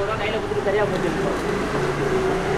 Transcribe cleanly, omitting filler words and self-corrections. Orang lain pun kita cari apa tu?